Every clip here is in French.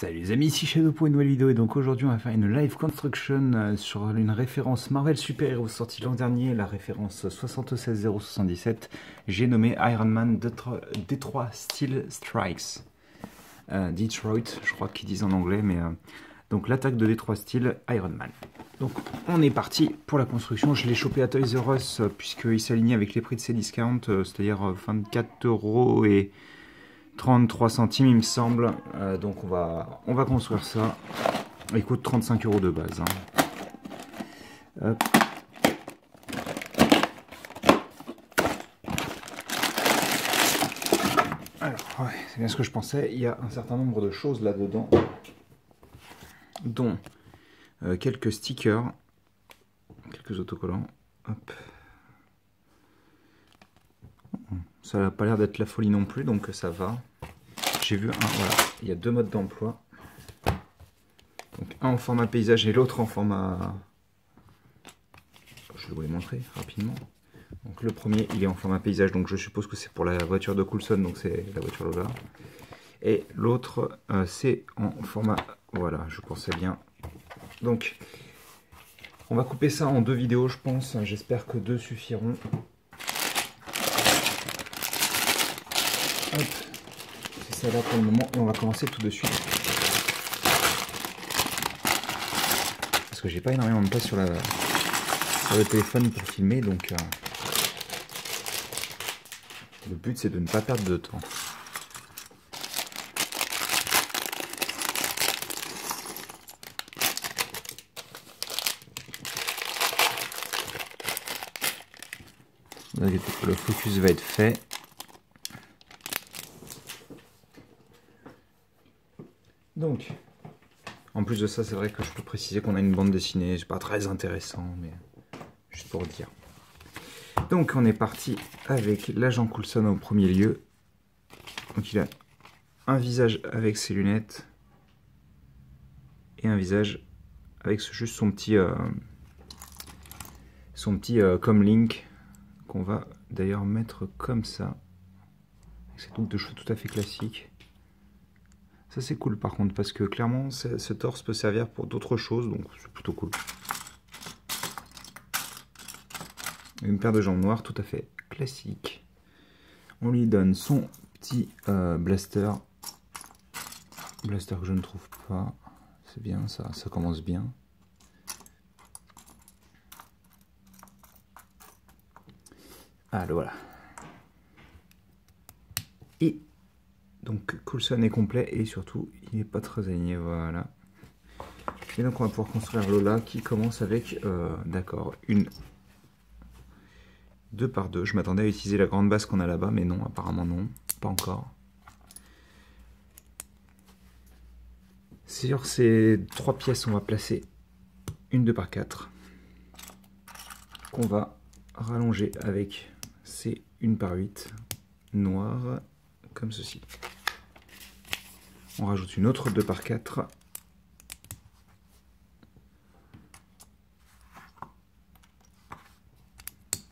Salut les amis, ici Shadow pour une nouvelle vidéo et donc aujourd'hui on va faire une live construction sur une référence Marvel Super Heroes sortie l'an dernier, la référence 76077, j'ai nommé Iron Man Detroit Steel Strikes. Detroit, je crois qu'ils disent en anglais, mais donc l'attaque de Detroit Steel, Iron Man. Donc on est parti pour la construction, je l'ai chopé à Toys R Us puisqu'il s'alignait avec les prix de ses discounts, c'est-à-dire 24 € et 33 centimes il me semble, donc on va construire ça. Il coûte 35 € de base, hein. Alors ouais, c'est bien ce que je pensais, il y a un certain nombre de choses là dedans dont quelques stickers, quelques autocollants. Hop. Ça n'a pas l'air d'être la folie non plus, donc ça va. J'ai vu un, voilà, il y a deux modes d'emploi. Donc un en format paysage et l'autre en format... Je vais vous les montrer rapidement. Donc le premier, il est en format paysage, donc je suppose que c'est pour la voiture de Coulson, donc c'est la voiture Lola. Et l'autre, c'est en format... Voilà, je pensais bien. Donc, on va couper ça en deux vidéos, je pense. J'espère que deux suffiront. C'est ça là pour le moment et on va commencer tout de suite parce que j'ai pas énormément de place sur le téléphone pour filmer, donc le but c'est de ne pas perdre de temps. Le focus va être fait. Donc, en plus de ça, c'est vrai que je peux préciser qu'on a une bande dessinée, c'est pas très intéressant, mais juste pour dire. Donc, on est parti avec l'agent Coulson au premier lieu. Donc, il a un visage avec ses lunettes et un visage avec juste son petit comlink qu'on va d'ailleurs mettre comme ça, avec cette boucle de cheveux tout à fait classique. Ça c'est cool par contre, parce que clairement ce torse peut servir pour d'autres choses, donc c'est plutôt cool. Une paire de jambes noires tout à fait classique. On lui donne son petit blaster. Blaster que je ne trouve pas. C'est bien ça, ça commence bien. Ah le voilà. Et... donc Coulson est complet et surtout il n'est pas très aligné, voilà. Et donc on va pouvoir construire Lola qui commence avec, d'accord, une 2 par 2. Je m'attendais à utiliser la grande base qu'on a là-bas, mais non, apparemment non, pas encore. Sur ces 3 pièces, on va placer une 2 par 4 qu'on va rallonger avec ces 1 par 8 noires comme ceci. On rajoute une autre 2 par 4.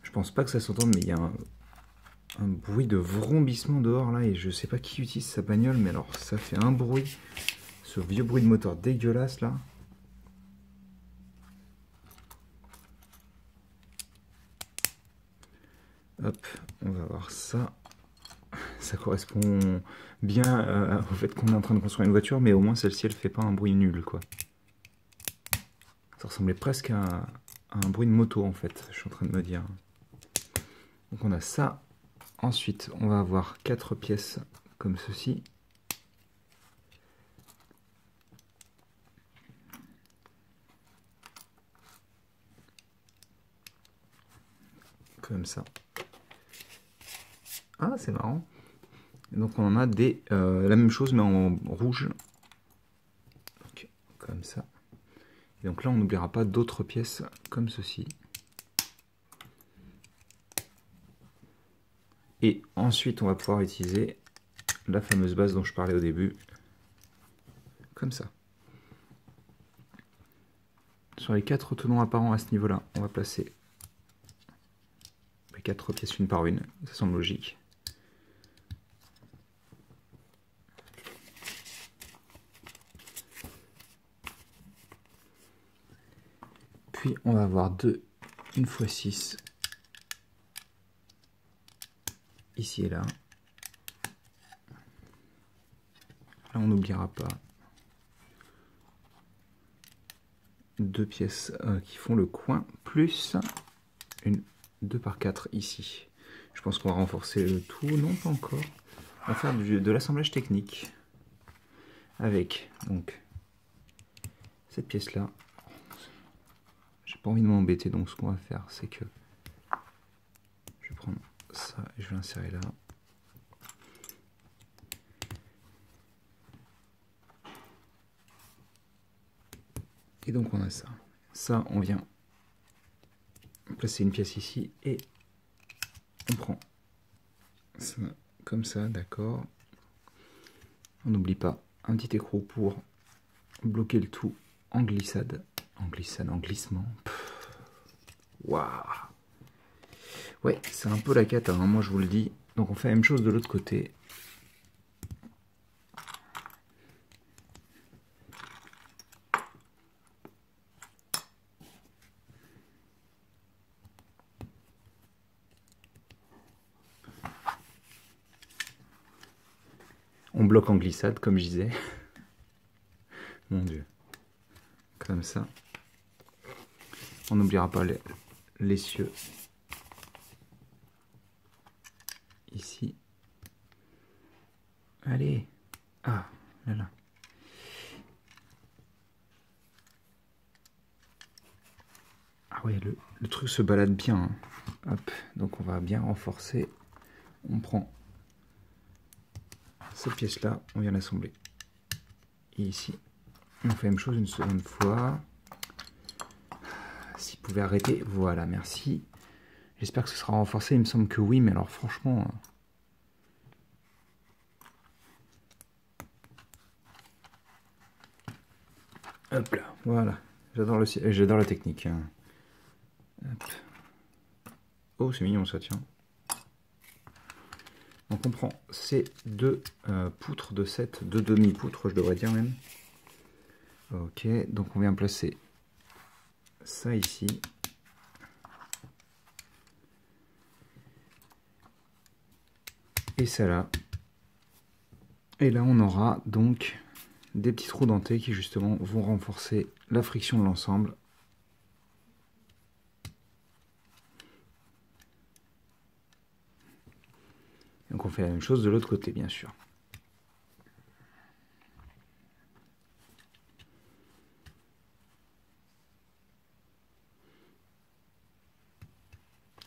Je pense pas que ça s'entende, mais il y a un bruit de vrombissement dehors là, et je sais pas qui utilise sa bagnole, mais alors ça fait un bruit, ce vieux bruit de moteur dégueulasse là. Hop, on va voir ça. Ça correspond bien au fait qu'on est en train de construire une voiture, mais au moins celle-ci elle fait pas un bruit nul quoi. Ça ressemblait presque à un bruit de moto en fait, je suis en train de me dire. Donc on a ça. Ensuite on va avoir 4 pièces comme ceci. Comme ça. Ah c'est marrant. Donc on en a des la même chose mais en rouge. Donc, comme ça. Et donc là on n'oubliera pas d'autres pièces comme ceci. Et ensuite on va pouvoir utiliser la fameuse base dont je parlais au début. Comme ça. Sur les 4 tenons apparents à ce niveau-là, on va placer les 4 pièces une par une. Ça semble logique. puis on va avoir 2, 1 fois 6, ici et là. Là, on n'oubliera pas deux pièces qui font le coin, plus une 2 par 4 ici. Je pense qu'on va renforcer le tout, non pas encore. On va faire de l'assemblage technique avec donc cette pièce là. J'ai pas envie de m'embêter, donc ce qu'on va faire c'est que je vais prendre ça et je vais l'insérer là. Et donc on a ça. Ça, on vient placer une pièce ici et on prend ça comme ça, d'accord. On n'oublie pas un petit écrou pour bloquer le tout en glissade. En glissade, en glissement. Waouh! Ouais, c'est un peu la cata, hein, moi je vous le dis. Donc on fait la même chose de l'autre côté. On bloque en glissade, comme je disais. Mon Dieu. Comme ça. On n'oubliera pas l'essieu. Ici. Allez. Ah, là, là. Ah ouais, le truc se balade bien. Hein. Hop. Donc on va bien renforcer. On prend cette pièce là, on vient l'assembler. Et ici, on fait la même chose une seconde fois. S'il pouvait arrêter, voilà, merci. J'espère que ce sera renforcé, il me semble que oui, mais alors franchement... Hop là, voilà. J'adore la technique. Hop. Oh, c'est mignon ça, tiens. Donc on prend ces deux poutres de 7, deux demi-poutres, je devrais dire même. Ok, donc on vient placer ça ici. Et ça là. Et là on aura donc des petits trous dentés qui justement vont renforcer la friction de l'ensemble. Donc on fait la même chose de l'autre côté, bien sûr.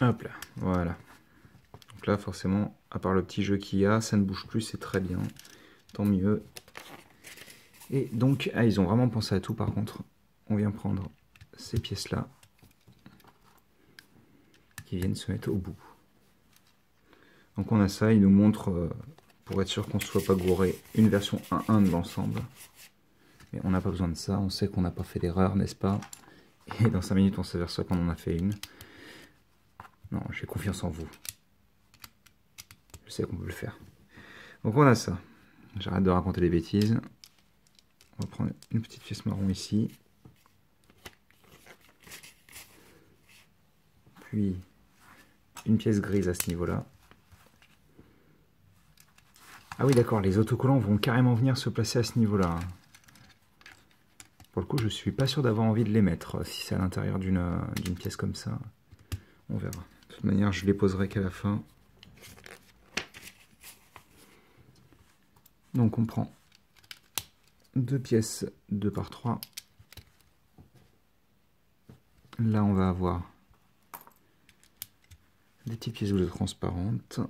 Hop là, voilà. Donc là, forcément, à part le petit jeu qu'il y a, ça ne bouge plus, c'est très bien. Tant mieux. Et donc, ah, ils ont vraiment pensé à tout, par contre. On vient prendre ces pièces-là qui viennent se mettre au bout. Donc on a ça, il nous montre, pour être sûr qu'on ne soit pas gouré, une version 1.1 de l'ensemble. Mais on n'a pas besoin de ça, on sait qu'on n'a pas fait d'erreur, n'est-ce pas? Et dans 5 minutes, on s'aperçoit qu'on en a fait une. Non, j'ai confiance en vous. Je sais qu'on peut le faire. Donc on a ça. J'arrête de raconter des bêtises. On va prendre une petite pièce marron ici. Puis une pièce grise à ce niveau-là. Ah oui, d'accord, les autocollants vont carrément venir se placer à ce niveau-là. Pour le coup, je suis pas sûr d'avoir envie de les mettre, si c'est à l'intérieur d'une pièce comme ça. On verra. De toute manière, je les poserai qu'à la fin. Donc on prend deux pièces 2 par 3. Là, on va avoir des petites pièces bleues transparentes.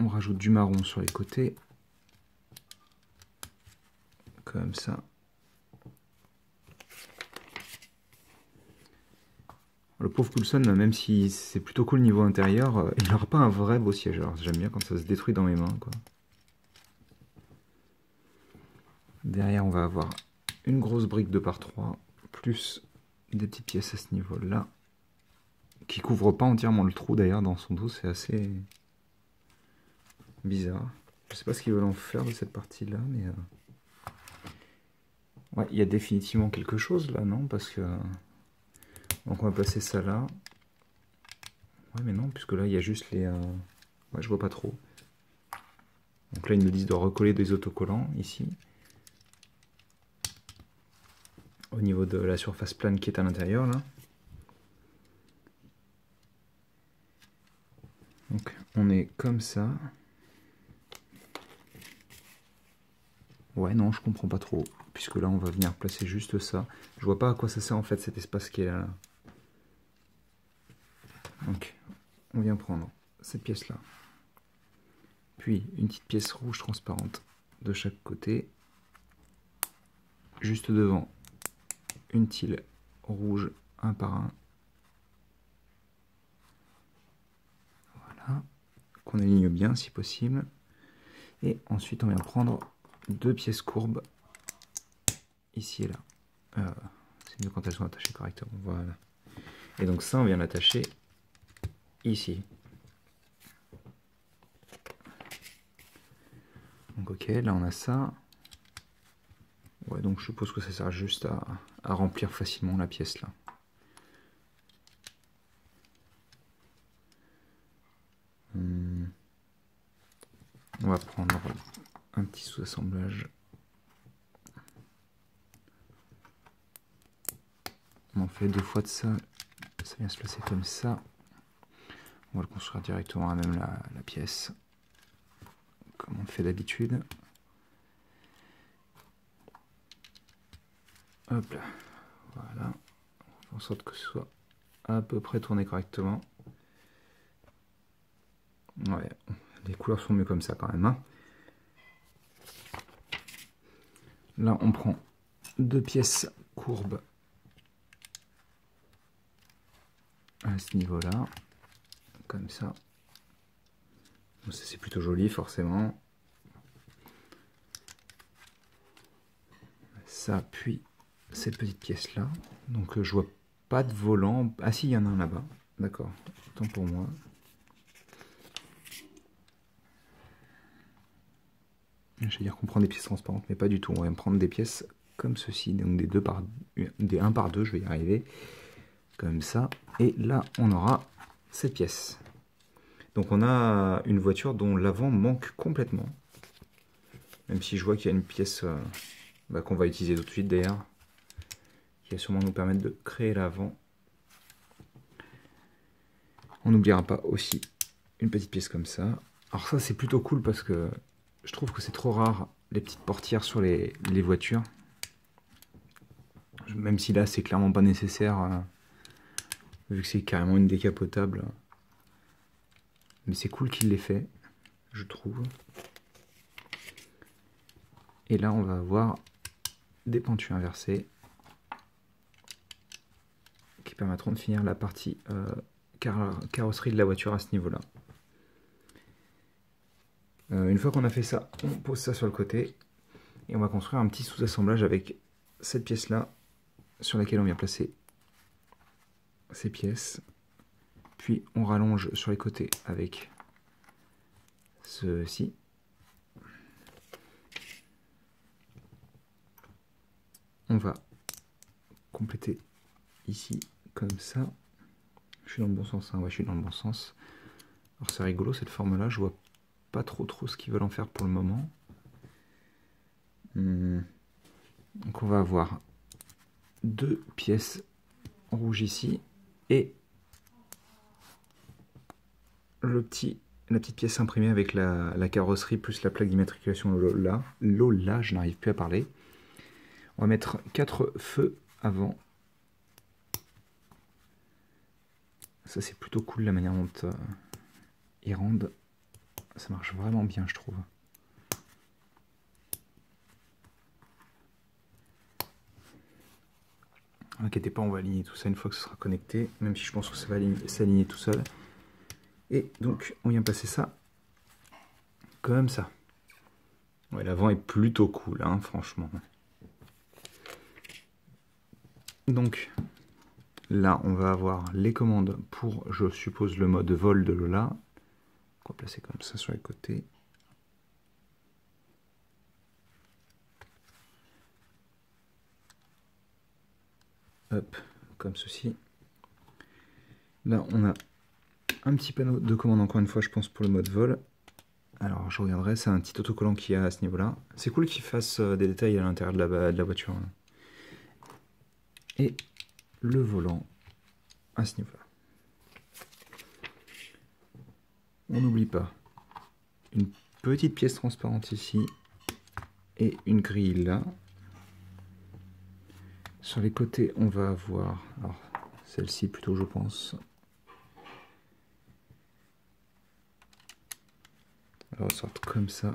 On rajoute du marron sur les côtés, comme ça. Le pauvre Coulson, même si c'est plutôt cool niveau intérieur, il n'aura pas un vrai beau siège. J'aime bien quand ça se détruit dans mes mains, quoi. Derrière, on va avoir une grosse brique 2 par 3, plus des petites pièces à ce niveau-là, qui couvrent pas entièrement le trou d'ailleurs dans son dos, c'est assez... bizarre. Je sais pas ce qu'ils veulent en faire de cette partie-là, mais... Ouais, il y a définitivement quelque chose, là, non? Parce que... Donc on va placer ça là. Ouais mais non, puisque là il y a juste les... Ouais, je vois pas trop. Donc là ils me disent de recoller des autocollants ici. Au niveau de la surface plane qui est à l'intérieur là. Donc on est comme ça. Ouais non, je comprends pas trop. Puisque là on va venir placer juste ça. Je vois pas à quoi ça sert en fait cet espace qui est là. Donc on vient prendre cette pièce là. Puis une petite pièce rouge transparente de chaque côté. Juste devant. Une tile rouge un par un. Voilà. Qu'on aligne bien si possible. Et ensuite on vient prendre deux pièces courbes. Ici et là. C'est mieux quand elles sont attachées correctement. Voilà. Et donc ça on vient l'attacher ici. Donc ok, là on a ça. Ouais, donc je suppose que ça sert juste à remplir facilement la pièce là. On va prendre un petit sous-assemblage. On en fait deux fois de ça, ça vient se placer comme ça. On va le construire directement à même la pièce, comme on le fait d'habitude. Hop là, voilà. On fait en sorte que ce soit à peu près tourné correctement. Ouais, les couleurs sont mieux comme ça quand même, hein. Là, on prend deux pièces courbes. À ce niveau là comme ça, c'est plutôt joli forcément, ça puis cette petite pièce là. Donc je vois pas de volant. Ah si, il y en a un là bas d'accord, autant pour moi. Je vais dire qu'on prend des pièces transparentes, mais pas du tout. On va me prendre des pièces comme ceci, donc des 1 par 2, je vais y arriver, comme ça. Et là on aura cette pièce. Donc on a une voiture dont l'avant manque complètement, même si je vois qu'il y a une pièce qu'on va utiliser tout de suite d'ailleurs, qui va sûrement nous permettre de créer l'avant. On n'oubliera pas aussi une petite pièce comme ça. Alors ça c'est plutôt cool parce que je trouve que c'est trop rare, les petites portières sur les voitures, même si là c'est clairement pas nécessaire vu que c'est carrément une décapotable. Mais c'est cool qu'il l'ait fait, je trouve. Et là, on va avoir des pentures inversées qui permettront de finir la partie carrosserie de la voiture à ce niveau-là. Une fois qu'on a fait ça, on pose ça sur le côté et on va construire un petit sous-assemblage avec cette pièce-là sur laquelle on vient placer ces pièces, puis on rallonge sur les côtés avec ceci, on va compléter ici comme ça. Je suis dans le bon sens, hein. Ouais, je suis dans le bon sens. Alors c'est rigolo cette forme là, je vois pas trop ce qu'ils veulent en faire pour le moment. Donc on va avoir deux pièces rouges ici. Et la petite pièce imprimée avec la carrosserie plus la plaque d'immatriculation Lola. Lola, je n'arrive plus à parler. On va mettre 4 feux avant. Ça c'est plutôt cool la manière dont ils rendent. Ça marche vraiment bien je trouve. Inquiétez pas, on va aligner tout ça une fois que ce sera connecté, même si je pense que ça va s'aligner tout seul. Et donc on vient passer ça comme ça. Ouais, l'avant est plutôt cool, hein, franchement. Donc là on va avoir les commandes pour, je suppose, le mode vol de Lola. On va placer comme ça sur les côtés. Hop, comme ceci. Là, on a un petit panneau de commande, encore une fois, je pense, pour le mode vol. Alors, je regarderai, c'est un petit autocollant qu'il y a à ce niveau-là. C'est cool qu'il fasse des détails à l'intérieur de la voiture. Hein. Et le volant à ce niveau-là. On n'oublie pas une petite pièce transparente ici et une grille là. Sur les côtés, on va avoir, alors celle-ci plutôt, je pense. Elle ressort comme ça.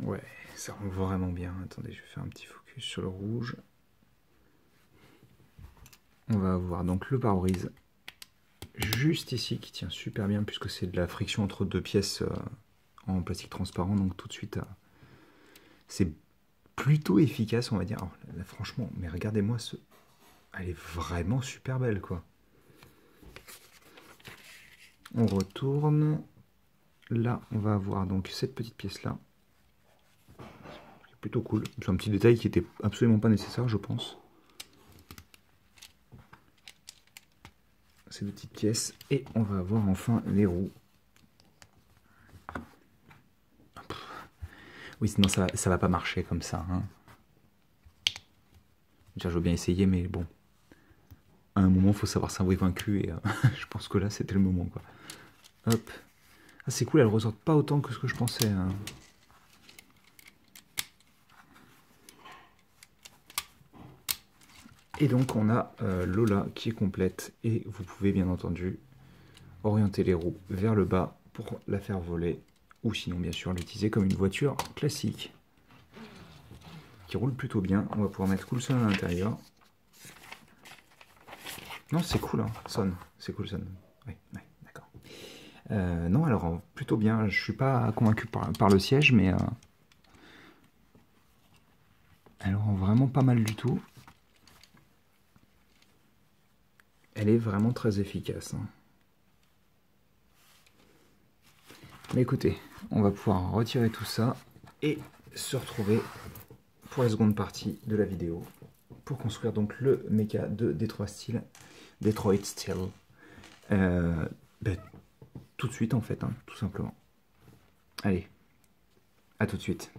Ouais, ça rend vraiment bien. Attendez, je vais faire un petit focus sur le rouge. On va avoir donc le pare-brise juste ici qui tient super bien puisque c'est de la friction entre deux pièces en plastique transparent. Donc tout de suite, c'est plutôt efficace, on va dire. Alors, là, franchement, mais regardez-moi ce... Elle est vraiment super belle, quoi. On retourne. Là, on va avoir donc cette petite pièce-là. Plutôt cool. C'est un petit détail qui était absolument pas nécessaire, je pense. Ces deux petites pièces. Et on va avoir enfin les roues. Oui, sinon ça va pas marcher comme ça. Hein. Déjà, je veux bien essayer, mais bon. À un moment, il faut savoir s'avouer vaincu. Et je pense que là, c'était le moment. Quoi. Hop. Ah, c'est cool, elles ressortent pas autant que ce que je pensais. Hein. Et donc on a Lola qui est complète et vous pouvez bien entendu orienter les roues vers le bas pour la faire voler ou sinon bien sûr l'utiliser comme une voiture classique qui roule plutôt bien. On va pouvoir mettre Coulson à l'intérieur. Non c'est cool, hein. Son, c'est Coulson. Oui, ouais, d'accord. Non alors plutôt bien, je suis pas convaincu par le siège mais alors vraiment pas mal du tout. Elle est vraiment très efficace. Mais écoutez, on va pouvoir retirer tout ça et se retrouver pour la seconde partie de la vidéo pour construire donc le méca de Detroit Steel. Tout de suite en fait, hein, tout simplement. Allez, à tout de suite.